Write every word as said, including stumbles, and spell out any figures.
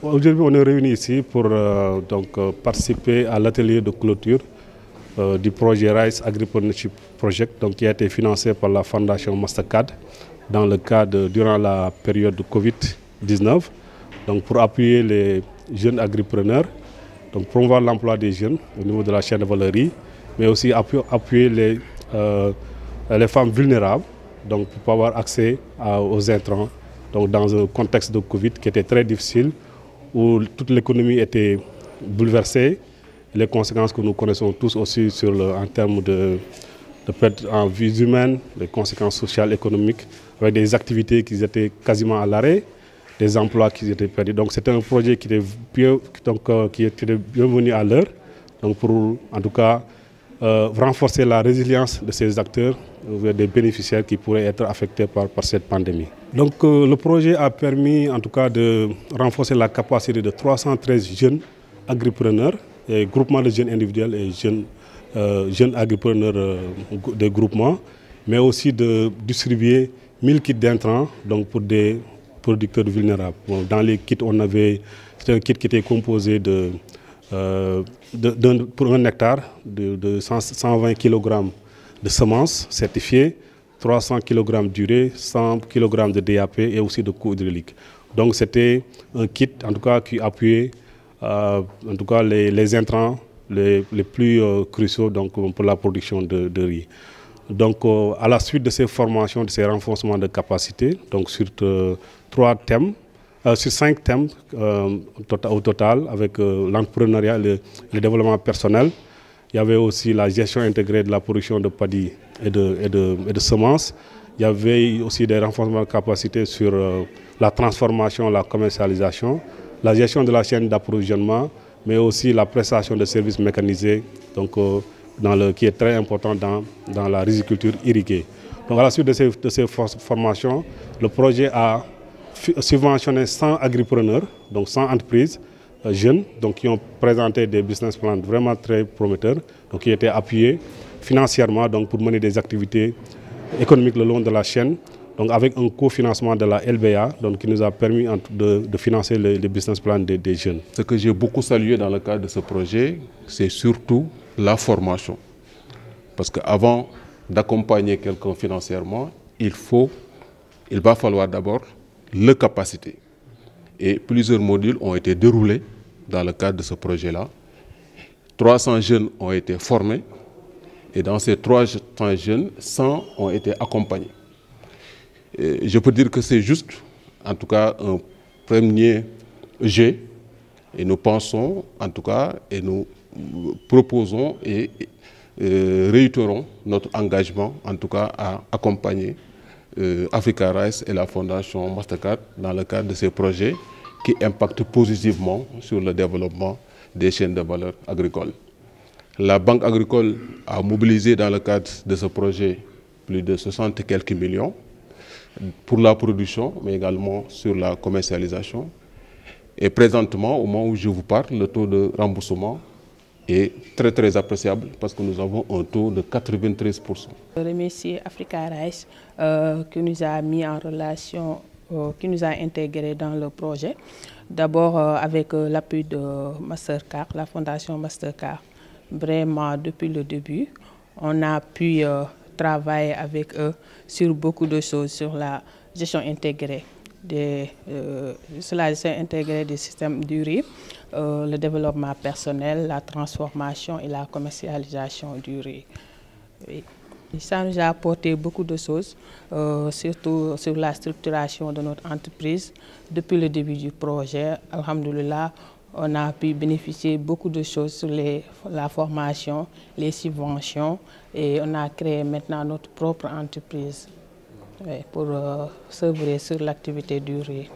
Aujourd'hui, on est réunis ici pour euh, donc, euh, participer à l'atelier de clôture euh, du projet Rice Agripreneurship Project, donc, qui a été financé par la Fondation Mastercard dans le cadre, durant la période de Covid dix-neuf, donc pour appuyer les jeunes agripreneurs, donc promouvoir l'emploi des jeunes au niveau de la chaîne de valorisation, mais aussi appuyer les, euh, les femmes vulnérables donc pour avoir accès à, aux intrants, donc dans un contexte de Covid qui était très difficile, où toute l'économie était bouleversée, les conséquences que nous connaissons tous aussi sur le, en termes de, de perte en vie humaine, les conséquences sociales, économiques, avec des activités qui étaient quasiment à l'arrêt, des emplois qui étaient perdus. Donc c'était un projet qui était bien, donc, euh, qui était bienvenu à l'heure, donc pour en tout cas euh, renforcer la résilience de ces acteurs, euh, des bénéficiaires qui pourraient être affectés par, par cette pandémie. Donc euh, le projet a permis en tout cas de renforcer la capacité de trois cent treize jeunes agripreneurs, et groupements de jeunes individuels et jeunes, euh, jeunes agripreneurs euh, de groupements, mais aussi de distribuer mille kits d'intrants donc pour des producteurs vulnérables. Bon, dans les kits, on avait un kit qui était composé de, euh, de, de pour un hectare de, de cent, cent vingt kilogrammes de semences certifiées, trois cents kilogrammes d'urée, cent kilogrammes de D A P et aussi de coûts hydrauliques. Donc c'était un kit en tout cas qui appuyait euh, en tout cas les, les intrants les, les plus euh, cruciaux donc, pour la production de, de riz. Donc euh, à la suite de ces formations, de ces renforcements de capacité, donc sur euh, trois thèmes, euh, sur cinq thèmes euh, au total avec euh, l'entrepreneuriat, le, le développement personnel. Il y avait aussi la gestion intégrée de la production de paddy et de, et de, et de semences. Il y avait aussi des renforcements de capacité sur euh, la transformation, la commercialisation, la gestion de la chaîne d'approvisionnement, mais aussi la prestation de services mécanisés, donc, euh, dans le, qui est très important dans, dans la riziculture irriguée. Donc à la suite de ces, de ces formations, le projet a subventionné cent agripreneurs, donc cent entreprises, jeunes donc, qui ont présenté des business plans vraiment très prometteurs, donc qui étaient appuyés financièrement donc, pour mener des activités économiques le long de la chaîne, donc avec un cofinancement de la L B A donc, qui nous a permis de, de financer les, les business plans des, des jeunes. Ce que j'ai beaucoup salué dans le cadre de ce projet, c'est surtout la formation. Parce qu'avant d'accompagner quelqu'un financièrement, il, faut, il va falloir d'abord le capaciter. Et plusieurs modules ont été déroulés dans le cadre de ce projet-là. trois cents jeunes ont été formés et dans ces trois cents jeunes, cent ont été accompagnés. Et je peux dire que c'est juste, en tout cas, un premier jet. Et nous pensons, en tout cas, et nous proposons et, et réitérons notre engagement, en tout cas, à accompagner Euh, Africa Rice et la Fondation Mastercard dans le cadre de ces projets qui impactent positivement sur le développement des chaînes de valeur agricole. La Banque agricole a mobilisé dans le cadre de ce projet plus de soixante et quelques millions pour la production, mais également sur la commercialisation. Et présentement, au moment où je vous parle, le taux de remboursement est très très appréciable parce que nous avons un taux de quatre-vingt-treize pour cent. Je remercie Africa Rice euh, qui nous a mis en relation, euh, qui nous a intégrés dans le projet. D'abord euh, avec euh, l'appui de Mastercard, la Fondation Mastercard. Vraiment depuis le début, on a pu euh, travailler avec eux sur beaucoup de choses, sur la gestion intégrée des, euh, sur la gestion intégrée des systèmes du riz. Euh, le développement personnel, la transformation et la commercialisation du riz. Oui. Ça nous a apporté beaucoup de choses, euh, surtout sur la structuration de notre entreprise. Depuis le début du projet, alhamdoulilah, on a pu bénéficier beaucoup de choses sur les, la formation, les subventions et on a créé maintenant notre propre entreprise oui, pour euh, se servir sur l'activité du riz.